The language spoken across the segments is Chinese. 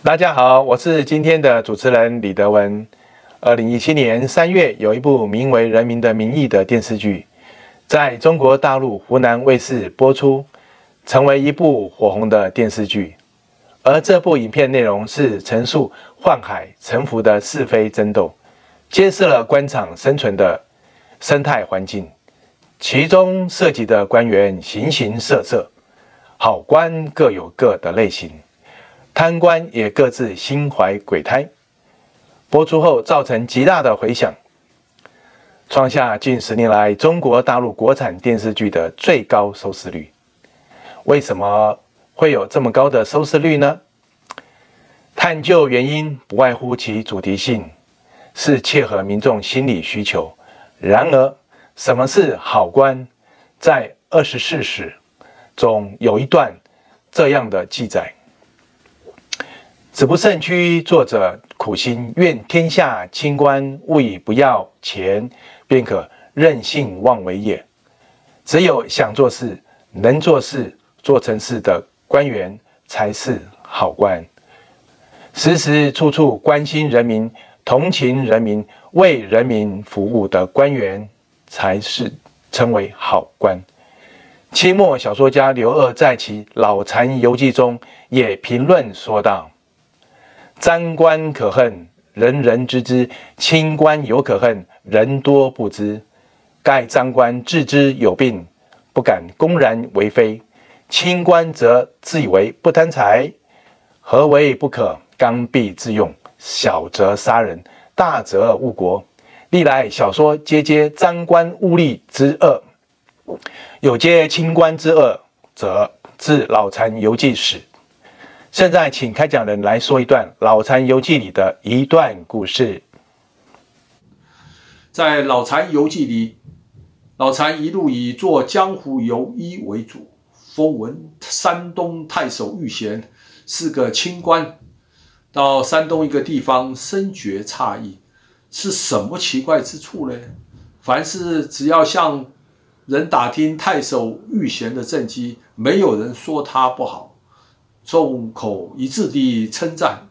大家好，我是今天的主持人李德文。2017年3月，有一部名为《人民的名义》的电视剧，在中国大陆湖南卫视播出，成为一部火红的电视剧。而这部影片内容是陈述宦海沉浮的是非争斗，揭示了官场生存的生态环境，其中涉及的官员形形色色，好官各有各的类型。 贪官也各自心怀鬼胎，播出后造成极大的回响，创下近10年来中国大陆国产电视剧的最高收视率。为什么会有这么高的收视率呢？探究原因不外乎其主题性是切合民众心理需求。然而，什么是好官，在24史中有一段这样的记载。 子不胜躯，作者苦心，愿天下清官勿以不要钱，便可任性妄为也。只有想做事、能做事、做成事的官员才是好官，时时处处关心人民、同情人民、为人民服务的官员才是称为好官。清末小说家刘鹗在其《老残游记》中也评论说道。 沾官可恨，人人知之；清官犹可恨，人多不知。盖沾官自知有病，不敢公然为非；清官则自以为不贪财，何为不可？刚愎自用，小则杀人，大则误国。历来小说皆沾官污吏之恶，有皆清官之恶，则自《老残游记》始。 现在，请开讲人来说一段《老残游记》里的一段故事。在《老残游记》里，老残一路以做江湖游医为主，风闻山东太守遇贤是个清官，到山东一个地方，深觉诧异，是什么奇怪之处呢？凡是只要向人打听太守遇贤的政绩，没有人说他不好。 众口一致地称赞，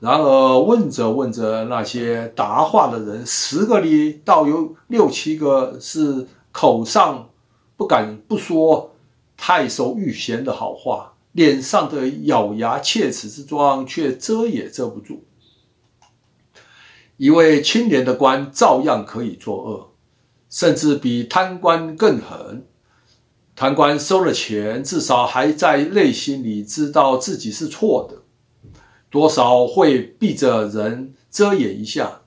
然而问着问着，那些答话的人，10个里倒有6、7个是口上不敢不说太守遇贤的好话，脸上的咬牙切齿之状却遮也遮不住。一位清廉的官照样可以作恶，甚至比贪官更狠。 贪官收了钱，至少还在内心里知道自己是错的，多少会避着人遮掩一下。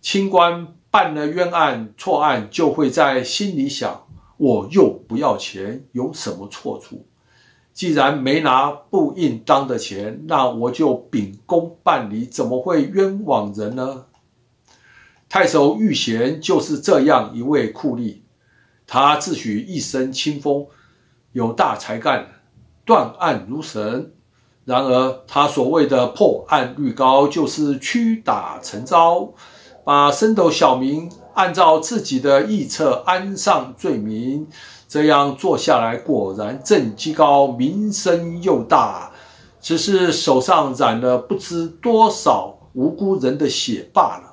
清官办了冤案、错案，就会在心里想：我又不要钱，有什么错处？既然没拿不应当的钱，那我就秉公办理，怎么会冤枉人呢？太守遇贤就是这样一位酷吏。 他自诩一身清风，有大才干，断案如神。然而，他所谓的破案率高，就是屈打成招，把升斗小民按照自己的臆测安上罪名。这样做下来，果然政绩高，名声又大，只是手上染了不知多少无辜人的血罢了。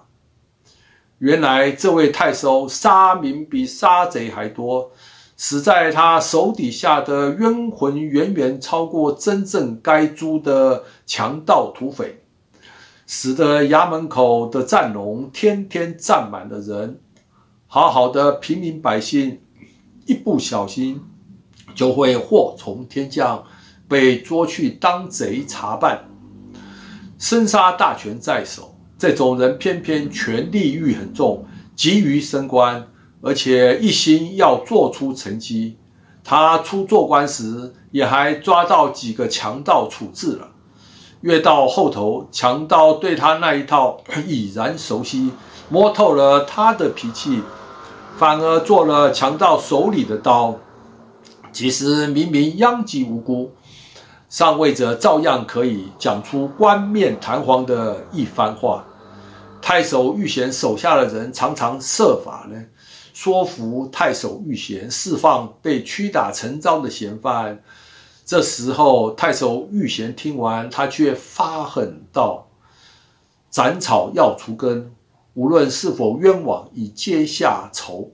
原来这位太守杀民比杀贼还多，死在他手底下的冤魂远远超过真正该诛的强盗土匪，使得衙门口的站笼天天站满了人。好好的平民百姓，一不小心就会祸从天降，被捉去当贼查办，生杀大权在手。 这种人偏偏权力欲很重，急于升官，而且一心要做出成绩。他初做官时，也还抓到几个强盗处置了。越到后头，强盗对他那一套已然熟悉，摸透了他的脾气，反而做了强盗手里的刀。其实明明殃及无辜。 上位者照样可以讲出冠冕堂皇的一番话。太守遇贤手下的人常常设法呢，说服太守遇贤释放被屈打成招的嫌犯，这时候太守遇贤听完，他却发狠道：“斩草要除根，无论是否冤枉，以结下仇。”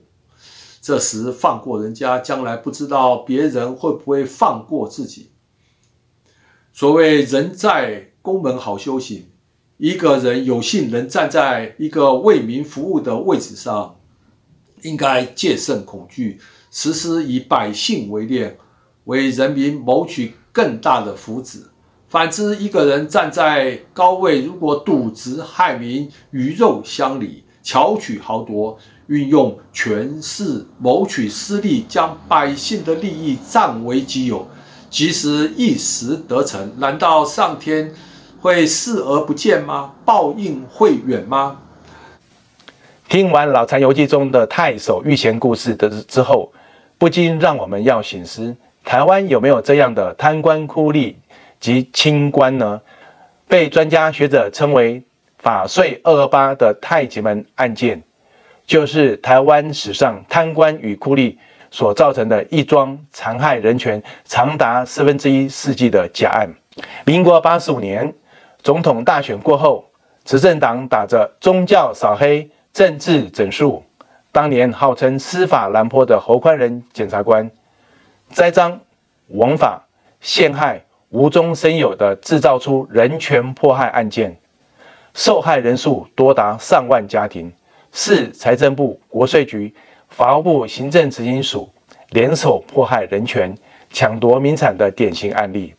这时放过人家，将来不知道别人会不会放过自己。所谓人在公门好修行，一个人有幸能站在一个为民服务的位置上，应该戒慎恐惧，实施以百姓为念，为人民谋取更大的福祉。反之，一个人站在高位，如果渎职害民、鱼肉乡里、巧取豪夺，运用权势谋取私利，将百姓的利益占为己有，即使一时得逞，难道上天会视而不见吗？报应会远吗？听完《老残游记》中的太守遇贤故事之后，不禁让我们要省思：台湾有没有这样的贪官酷吏及清官呢？被专家学者称为法税228的太极门案件，就是台湾史上贪官与酷吏所造成的一桩残害人权长达1/4世纪的假案。民国85年总统大选过后，执政党打着宗教扫黑、政治整肃，当年号称司法蓝波的侯宽仁检察官，栽赃、枉法、陷害、无中生有的制造出人权迫害案件，受害人数多达上万家庭，是财政部、国税局、法务部行政执行署联手迫害人权、抢夺民产的典型案例。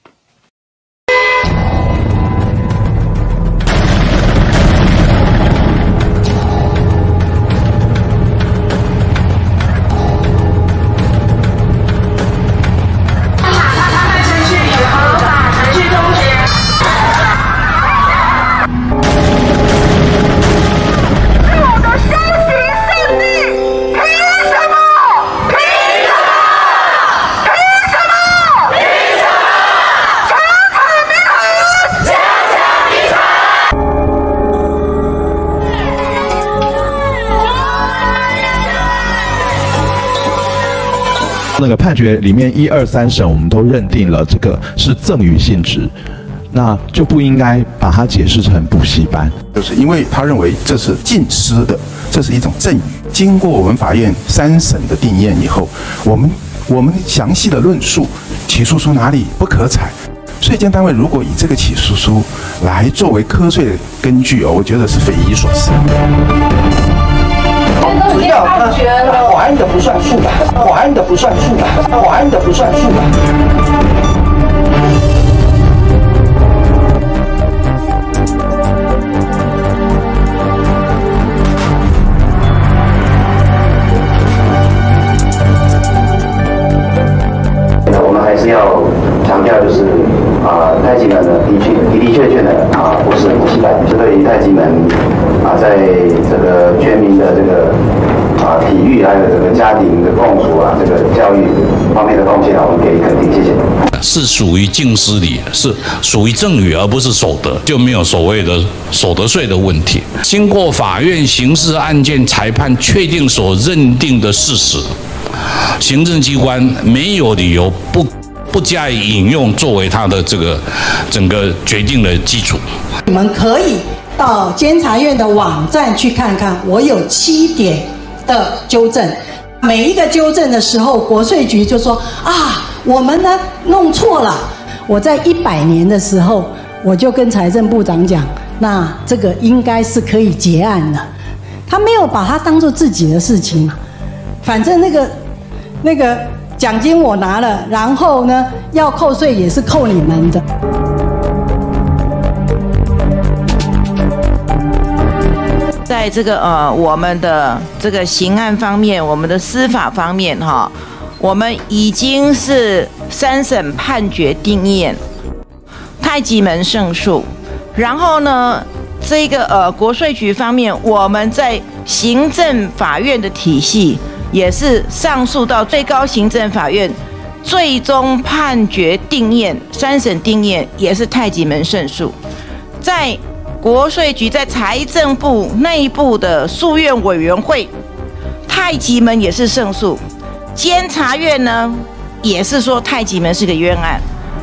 那个判决里面1、2、3审，我们都认定了这个是赠与性质，那就不应该把它解释成补习班，就是因为他认为这是徇私的，这是一种赠与。经过我们法院3审的定谳以后，我们详细的论述起诉书哪里不可采，税监单位如果以这个起诉书来作为科税的根据哦，我觉得是匪夷所思。只要华安的不算数吧，华安的不算数吧，华安的不算数吧。那我们还是要强调，就是太极门呢，的确呢不是补习班，对于太极门在这个全民的这个体育还有这个家庭的共处这个教育方面的贡献我们给予肯定，谢谢。是属于净私礼，是属于赠与，而不是所得，就没有所谓的所得税的问题。经过法院刑事案件裁判确定所认定的事实，行政机关没有理由不加以引用作为他的这个整个决定的基础。你们可以到监察院的网站去看看，我有7点的纠正。每一个纠正的时候，国税局就说我们呢弄错了。我在100年的时候，我就跟财政部长讲，那这个应该是可以结案了。他没有把它当做自己的事情，反正那个奖金我拿了，然后呢要扣税也是扣你们的。在这个我们的这个刑案方面，我们的司法方面我们已经是3审判决定谳，太极门胜诉。然后呢，这个国税局方面，我们在行政法院的体系也是上诉到最高行政法院，最终判决定谳，3审定谳也是太极门胜诉。在国税局在财政部内部的诉愿委员会，太极门也是胜诉。监察院呢，也是说太极门是个冤案。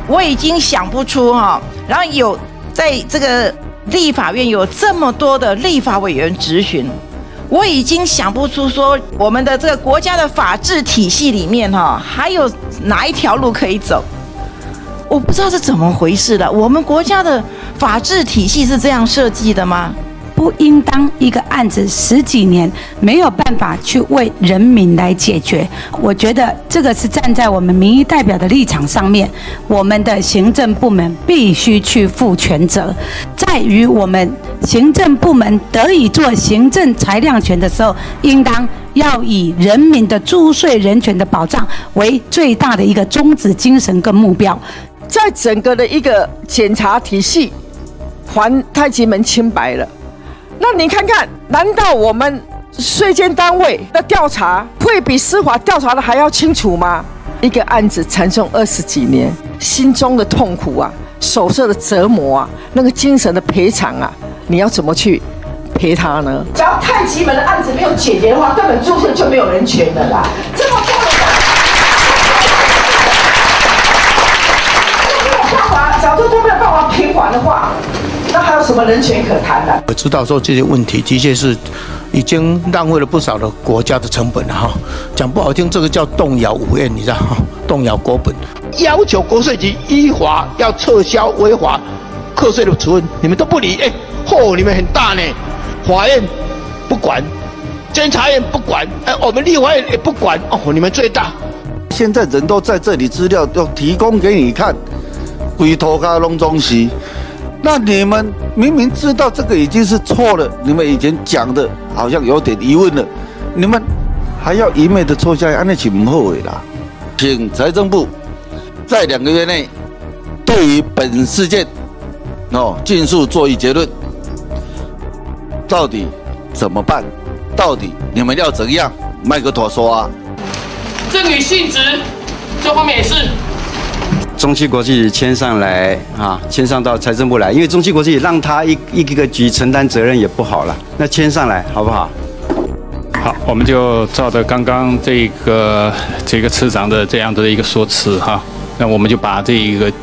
我已经想不出哈。然后有在这个立法院有这么多的立法委员质询，我已经想不出说我们的这个国家的法治体系里面哈，还有哪一条路可以走？我不知道是怎么回事的。我们国家的法治体系是这样设计的吗？不应当一个案子十几年没有办法去为人民来解决，我觉得这个是站在我们民意代表的立场上面，我们的行政部门必须去负全责。在于我们行政部门得以做行政裁量权的时候，应当要以人民的租税人权的保障为最大的一个宗旨、精神跟目标。在整个的一个检察体系，还太极门清白了。那你看看，难道我们税监单位的调查会比司法调查的还要清楚吗？一个案子缠讼20几年，心中的痛苦啊，手上的折磨啊，那个精神的赔偿啊，你要怎么去赔他呢？只要太极门的案子没有解决的话，根本注册就没有人权了啦！这么多人，没有办法，早就都没有办法平缓的话。那还有什么人权可谈呢？我知道说这些问题的确是已经浪费了不少的国家的成本了哈。讲不好听，这个叫动摇五院，你知道哈，动摇国本。要求国税局依法要撤销违法课税的处分，你们都不理，哎，后你们很大呢。法院不管，监察院不管，哎，我们立法院也不管，哦，你们最大。现在人都在这里，资料都提供给你看，龟头咖弄东西。那你们明明知道这个已经是错了，你们以前讲的好像有点疑问了，你们还要一昧的错下去，那岂不后悔啦？请财政部在2个月内对于本事件尽速做一结论，到底怎么办？到底你们要怎样？麦克托说啊，赠与性质这方面也是。中芯国际签上来啊，签上到财政部来，因为中芯国际让他一个局承担责任也不好了，那签上来好不好？好，我们就照着刚刚这个次长的这样的一个说辞哈，那我们就把这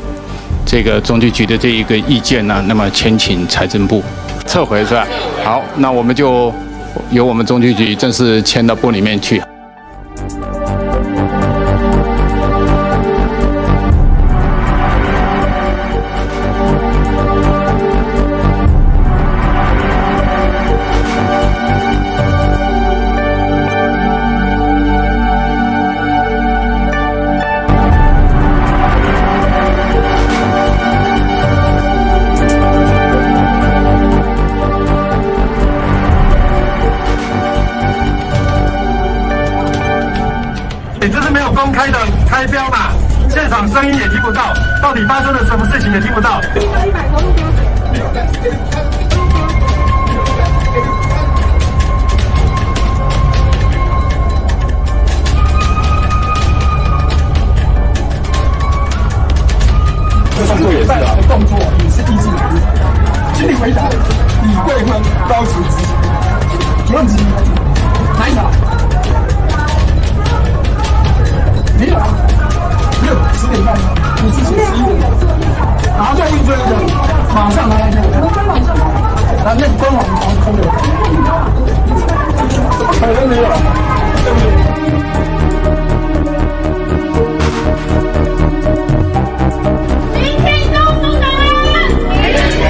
个中纪局的这一个意见呢，那么签请财政部撤回是吧？好，那我们就由我们中纪局正式签到部里面去。开标嘛，现场声音也听不到，到底发生了什么事情也听不到。这动作也是啊，动作也是依纪法律。请你回答李桂芬高级执行主任级哪一条？没有啊。10点半，你是11点，然后再问这个，马上来那个，然后那官网空的，可能没有，对不对？明天都不来，明天都不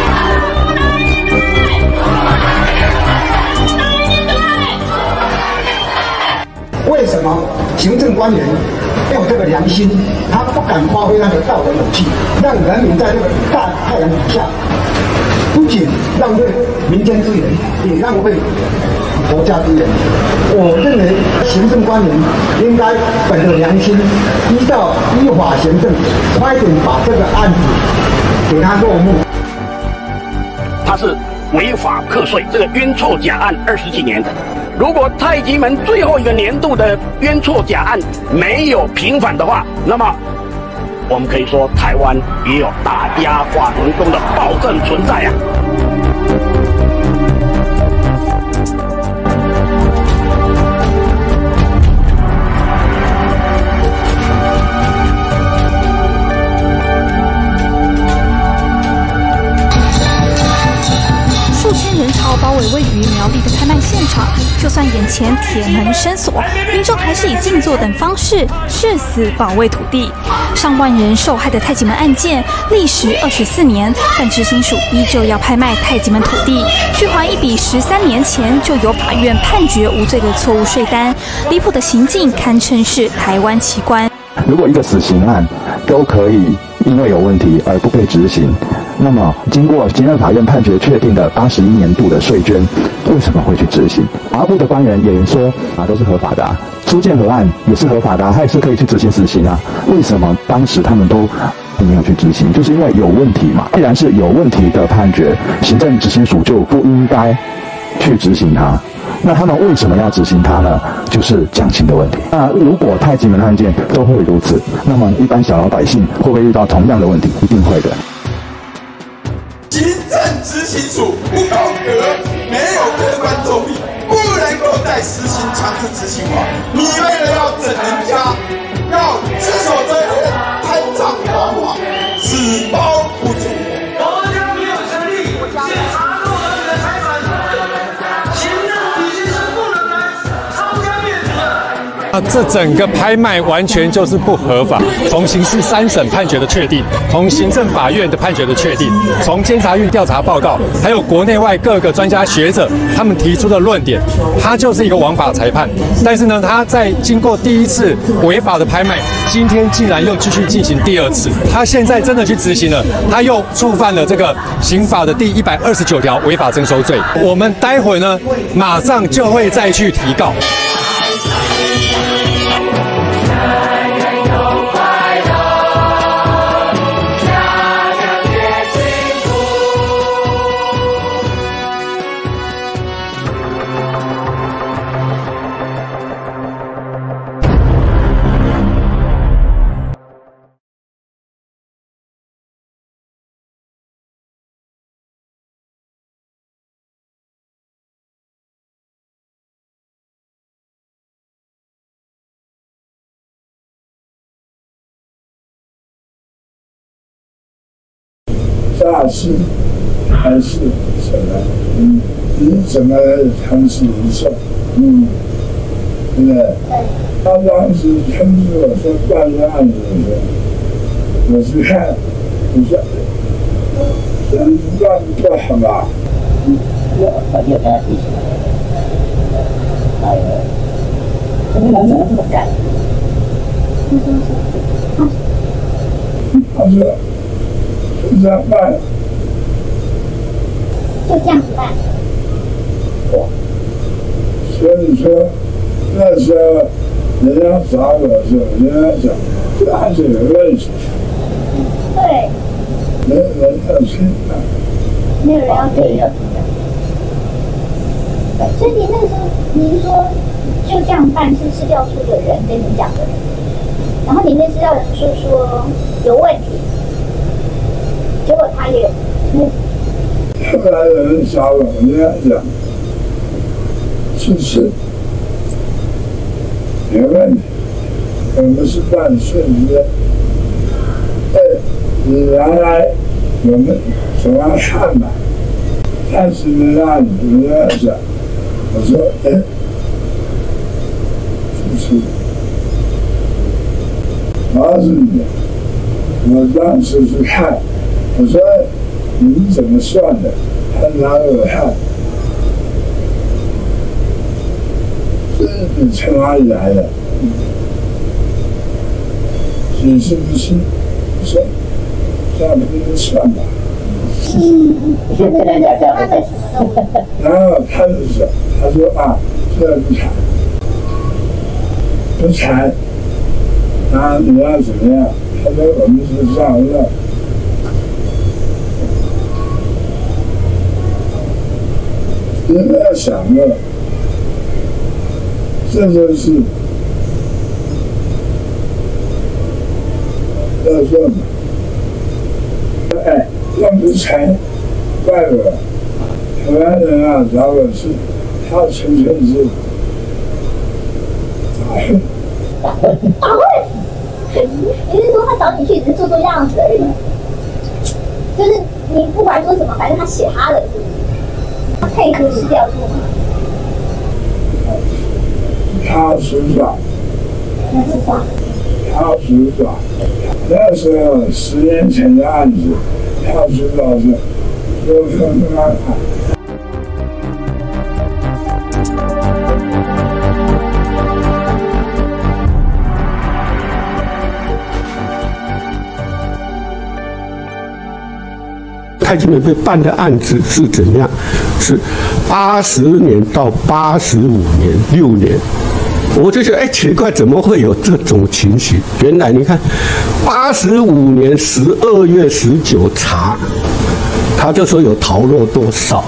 来，不来，为什么行政官员？用这个良心，他不敢发挥他的道德勇气，让人民在这个大太阳底下，不仅浪费民间资源，也浪费国家资源。我认为行政官员应该本着良心，依照依法行政，快点把这个案子给他落幕。他是违法课税，这个冤错假案20几年。如果太极门最后一个年度的冤错假案没有平反的话，那么我们可以说台湾也有打压法轮功的暴政存在啊。尾位于苗栗的拍卖现场，就算眼前铁门深锁，民众还是以静坐等方式誓死保卫土地。上万人受害的太极门案件历时24年，但执行署依旧要拍卖太极门土地，去还一笔13年前就由法院判决无罪的错误税单。离谱的行径堪称是台湾奇观。如果一个死刑案都可以因为有问题而不被执行， 那么，经过行政法院判决确定的81年度的税捐，为什么会去执行？法务部的官员也说啊，都是合法的啊，租借河岸也是合法的啊，他也是可以去执行死刑啊。为什么当时他们都没有去执行？就是因为有问题嘛。既然是有问题的判决，行政执行署就不应该去执行它。 那他们为什么要执行它呢？就是奖金的问题。那如果太极门案件都会如此，那么一般小老百姓会不会遇到同样的问题？一定会的。 行政执行署不够格，没有客观作弊，不能够再实行强制执行法。你为了要整人家，要赤手遮天、贪赃枉法、纸包不住。国家没有权利检查任何人的财产，行政执行是不能来抄家灭族的。啊，这整个拍卖完全就是不合法。从刑事3审判决的确定，从行政法院的判决的确定。 从监察院调查报告，还有国内外各个专家学者他们提出的论点，它就是一个枉法裁判。但是呢，它在经过第一次违法的拍卖，今天竟然又继续进行第2次。它现在真的去执行了，它又触犯了这个刑法的第129条违法征收罪。我们待会呢，马上就会再去提告。 大事还是什么？你怎么长期一下？对不对？他当时通知我说办个案子的，我去看，我说人办不好吧？我就担心，哎呀，这个人怎么这么干？他说。 这样办，就这样子办。哇！所以说那时候人家找我的时候，人家讲这案子有问题。对。没有人要听的。没有人要听的。所以那时候您说就这样办，是市调处的人跟你讲的，然后你跟市调处说有问题。 结果他也，后来有人找我，人家讲，是不是？没问题，我们是办税的。哎，你原来我们怎么看吧？但是呢，人家讲，我说，哎，是不是？我告诉你，我当时去看。 我说：“你们怎么算的？”他拿给我看，这是你从哪里来的？你是不是？我说：“这样不能算吧？”然后他就说：“他说啊，这不惨，不惨。啊，你要怎么样？”他说：“我们是这样的。” 你不要想了，这就是要问，哎，要不才怪我，台湾人啊，找我去，他纯粹是打混，你是说他找你去只是做做样子而已，就是你不管说什么，反正他写他的。配合吃掉做法。超时短。那是啥？超时短，那是10年前的案子。超时短是，就是那个。 蔡清德被办的案子是怎样？是80年到85年6年，我就觉得哎，奇怪，怎么会有这种情形？原来你看，85年12月19查，他就说有逃漏多少。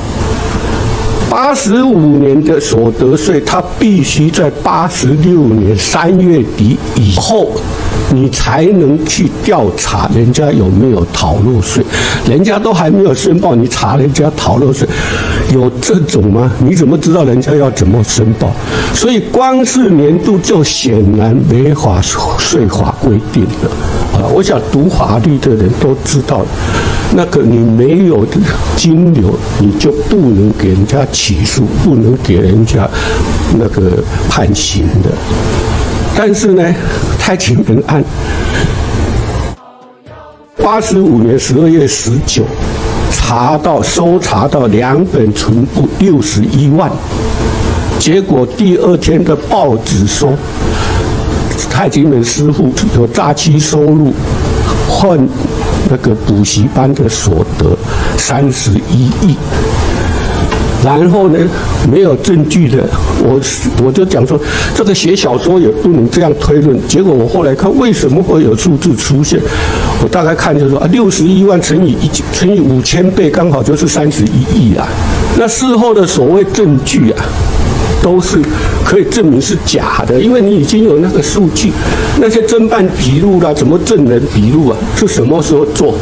85年的所得税，他必须在86年3月底以后。 你才能去调查人家有没有逃漏税，人家都还没有申报，你查人家逃漏税，有这种吗？你怎么知道人家要怎么申报？所以光是年度就显然违反税法规定了啊！我想读法律的人都知道，那个你没有金流，你就不能给人家起诉，不能给人家那个判刑的。 但是呢，蔡清德案，85年12月19查到搜查到2本存簿61万，结果第2天的报纸说，蔡清德师傅有诈欺收入，换那个补习班的所得31亿。 然后呢，没有证据的，我就讲说，这个写小说也不能这样推论。结果我后来看，为什么会有数字出现？我大概看就说啊，61万乘以5000倍，刚好就是31亿啊。那事后的所谓证据啊，都是可以证明是假的，因为你已经有那个数据。那些侦办笔录啦，什么证人笔录啊，是什么时候做？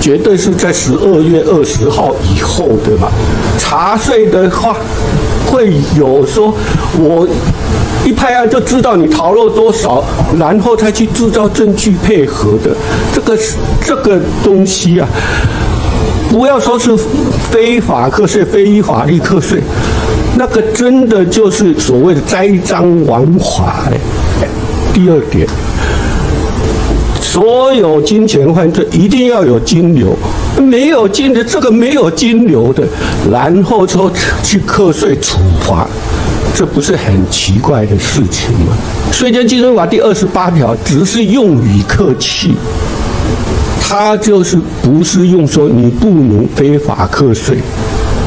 绝对是在12月20号以后的嘛。查税的话，会有说，我一拍案就知道你逃漏多少，然后再去制造证据配合的。这个东西啊，不要说是非法课税、非依法律课税，那个真的就是所谓的栽赃枉法。第二点。 所有金钱犯罪一定要有金流，没有金的这个没有金流的，然后说去课税处罚，这不是很奇怪的事情吗？税捐稽征法第28条只是用语客气，它就是不是用说你不能非法课税，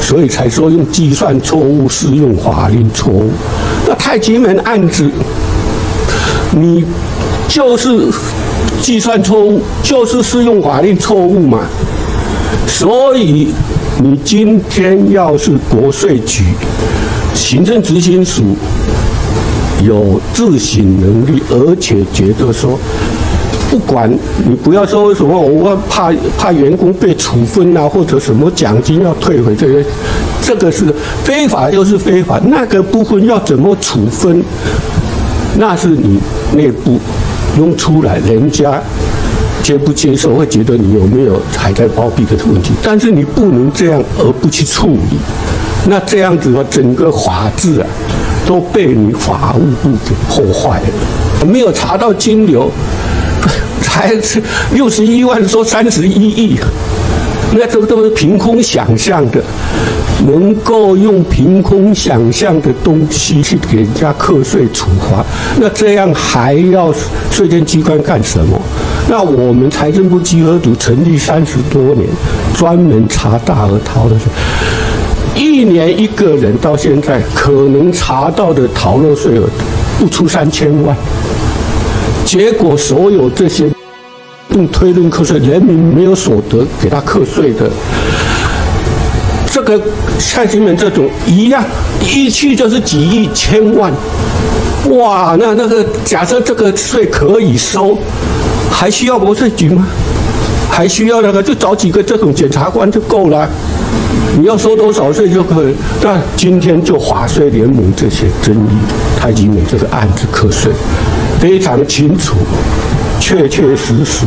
所以才说用计算错误适用法令错误。那太极门案子，你就是。 计算错误就是适用法令错误嘛，所以你今天要是国税局、行政执行署有自省能力，而且觉得说，不管你不要说什么，我怕员工被处分啊，或者什么奖金要退回这些，这个是非法就是非法，那个部分要怎么处分，那是你内部。 弄出来，人家接不接受，会觉得你有没有还在包庇的问题。但是你不能这样而不去处理，那这样子的整个法治啊，都被你法务部给破坏了。没有查到金流，才61万说31亿，那这个都是凭空想象的。 能够用凭空想象的东西去给人家课税处罚，那这样还要税捐机关干什么？那我们财政部稽核组成立30多年，专门查大额逃漏税，1年1个人到现在可能查到的逃漏税额不出3000万，结果所有这些用推论课税，人民没有所得给他课税的。 这个蔡清德这种一样，一去就是几亿、1000万，哇！那个假设这个税可以收，还需要国税局吗？还需要那个就找几个这种检察官就够了。你要收多少税就可以。那今天就法税联盟这些争议，蔡清德这个案子课税非常清楚、确确实实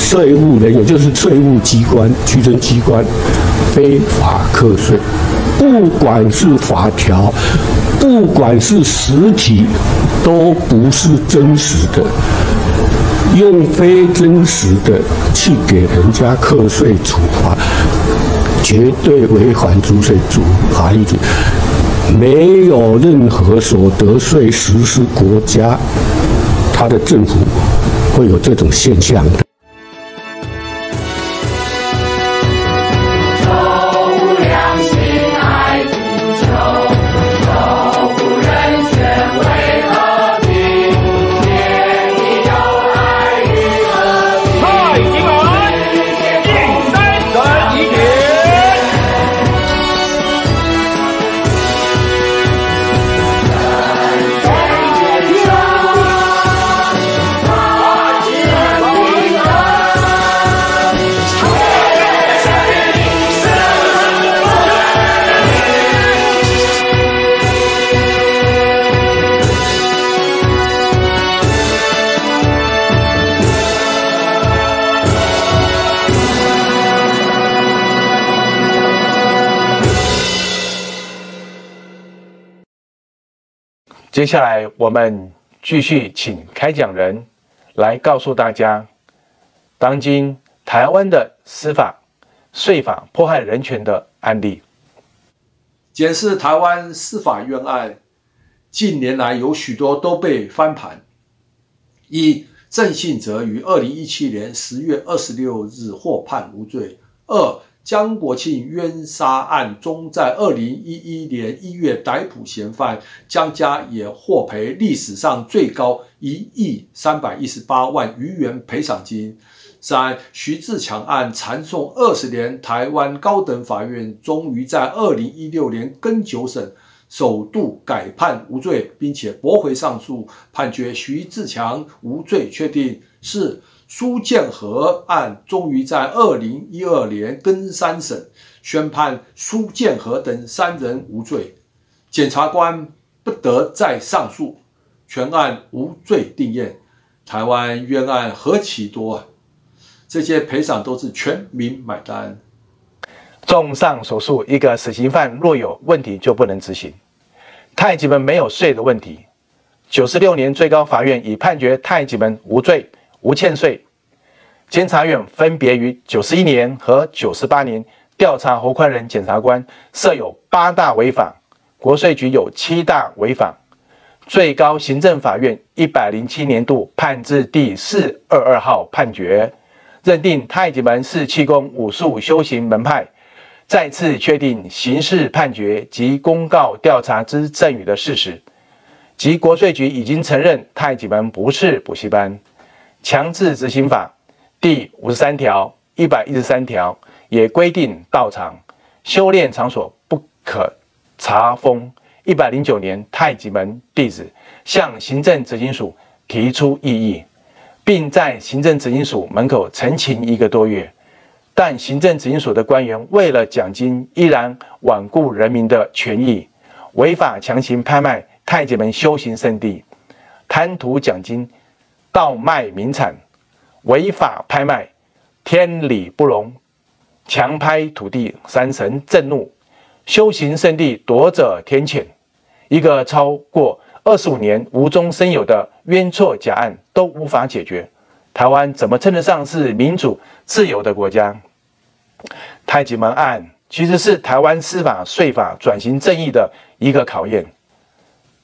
是。税务人员，就是税务机关、区政机关非法课税，不管是法条，不管是实体，都不是真实的。 用非真实的去给人家课税处罚，绝对违反租税法律。没有任何所得税实施国家，它的政府会有这种现象的。 接下来，我们继续请开讲人来告诉大家，当今台湾的司法、税法迫害人权的案例。检视台湾司法冤案，近年来有许多都被翻盘。一、郑信哲于2017年10月26日获判无罪；二、江国庆冤杀案中，在2011年1月逮捕嫌犯，江家也获赔历史上最高1亿318万余元赔偿金。三、徐志强案缠讼20年，台湾高等法院终于在2016年更九审首度改判无罪，并且驳回上诉判决，徐志强无罪确定。四、 苏建和案终于在2012年更三审宣判苏建和等3人无罪，检察官不得再上诉，全案无罪定验。台湾冤案何其多啊！这些赔偿都是全民买单。综上所述，一个死刑犯若有问题就不能执行，太极门没有税的问题。96年最高法院已判决太极门无罪。 无欠税，监察院分别于91年和98年调查侯宽仁检察官设有8大违法，国税局有7大违法，最高行政法院107年度判字第422号判决，认定太极门是气功武术修行门派，再次确定刑事判决及公告调查之赠与的事实，及国税局已经承认太极门不是补习班。 强制执行法第53条、113条也规定，道场、修炼场所不可查封。109年太极门弟子向行政执行署提出异议，并在行政执行署门口陈情1个多月，但行政执行署的官员为了奖金，依然罔顾人民的权益，违法强行拍卖太极门修行圣地，贪图奖金。 盗卖名产，违法拍卖，天理不容，强拍土地，山神震怒，修行圣地夺者天谴。一个超过25年无中生有的冤错假案都无法解决，台湾怎么称得上是民主自由的国家？太极门案其实是台湾司法税法转型正义的一个考验。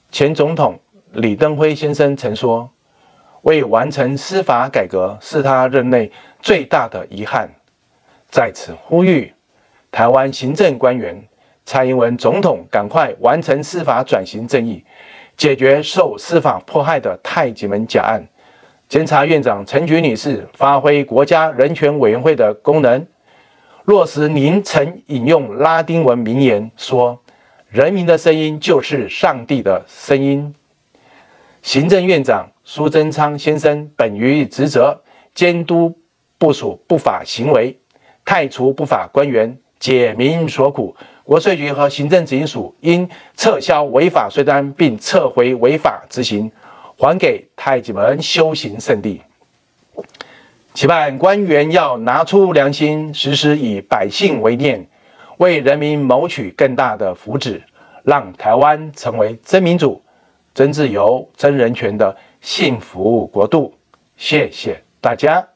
前总统李登辉先生曾说。 为完成司法改革是他任内最大的遗憾，在此呼吁台湾行政官员、蔡英文总统赶快完成司法转型正义，解决受司法迫害的太极门假案。监察院长陈菊女士发挥国家人权委员会的功能，落实您曾引用拉丁文名言说：“人民的声音就是上帝的声音。”行政院长。 苏贞昌先生本于职责监督部署不法行为，汰除不法官员，解民所苦。国税局和行政执行署应撤销违法税单，并撤回违法执行，还给太极门修行圣地。期盼官员要拿出良心，时时以百姓为念，为人民谋取更大的福祉，让台湾成为真民主、真自由、真人权的幸福国度。谢谢大家。